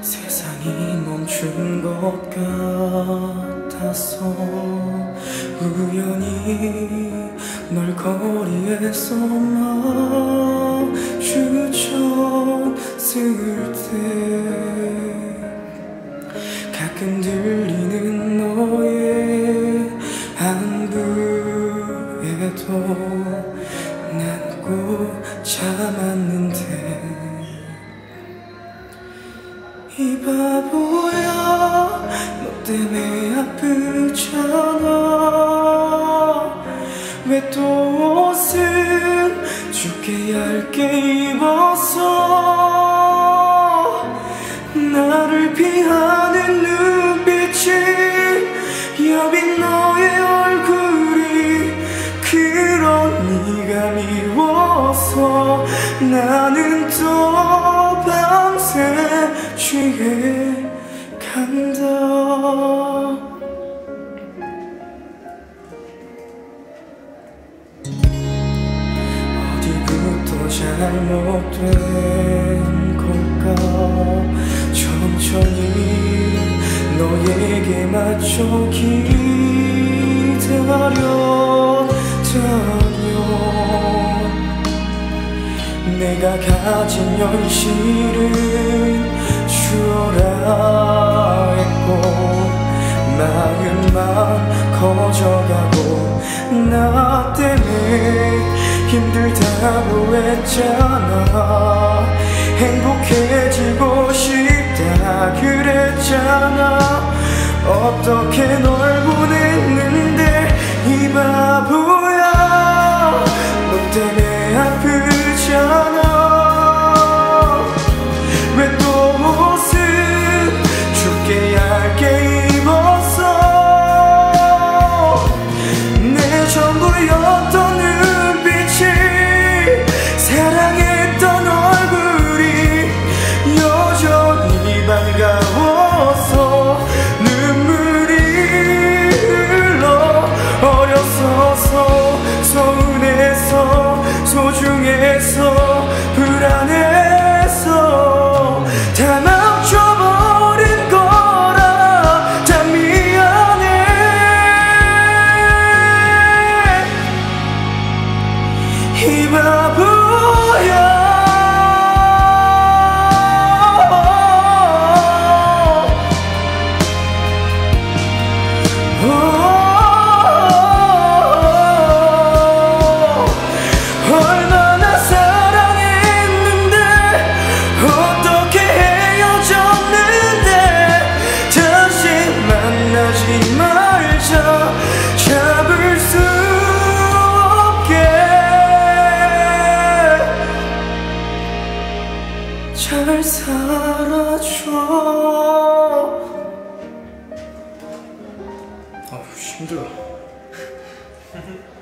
세상이 멈춘 것 같아서 우연히 널 거리에서 마주쳤을 때 가끔 들리는 너의 안부에도 난 꼭 참았는데 이 바보야 너 때문에 아프잖아 왜 또 옷은 좁게 얇게 입어서 나를 피하는 눈빛이 여빈 너의 얼굴이 그런 네가 미워서 나는 또 밤새 취해 간다. 어디부터 잘못된 걸까? 천천히 너에게 맞춰 기다렸다면 내가 가진 현실은 추월라 했고 마음만 커져가고 나 때문에 힘들다고 했잖아 행복해지고 싶다 그랬잖아 어떻게 널 보냈는데 이 바보야 너 때문에 아프잖아 잘 살아줘. 힘들어.